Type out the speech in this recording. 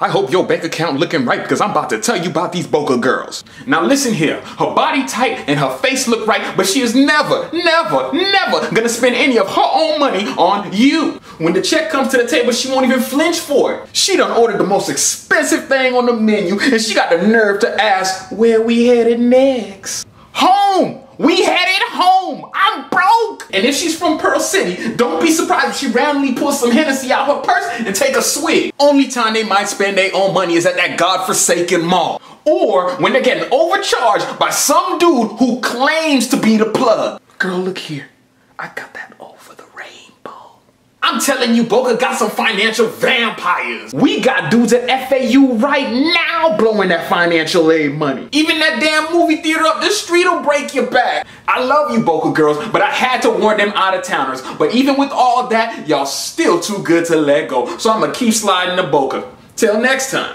I hope your bank account looking right, because I'm about to tell you about these Boca girls. Now listen here, her body tight and her face look right, but she is never, never, never gonna spend any of her own money on you. When the check comes to the table, she won't even flinch for it. She done ordered the most expensive thing on the menu, and she got the nerve to ask where we headed next. Home! We headed home! I'm broke! And if she's from Pearl City, don't be surprised if she randomly pulls some Hennessy out her purse and take a swig. Only time they might spend their own money is at that godforsaken mall. Or when they're getting overcharged by some dude who claims to be the plug. Girl, look here. I got that over the rainbow. I'm telling you, Boca got some financial vampires. We got dudes at FAU right now blowing that financial aid money. Even that damn movie theater up the street will break your back. I love you, Boca girls, but I had to warn them out-of-towners. But even with all that, y'all still too good to let go. So I'ma keep sliding to Boca. Till next time.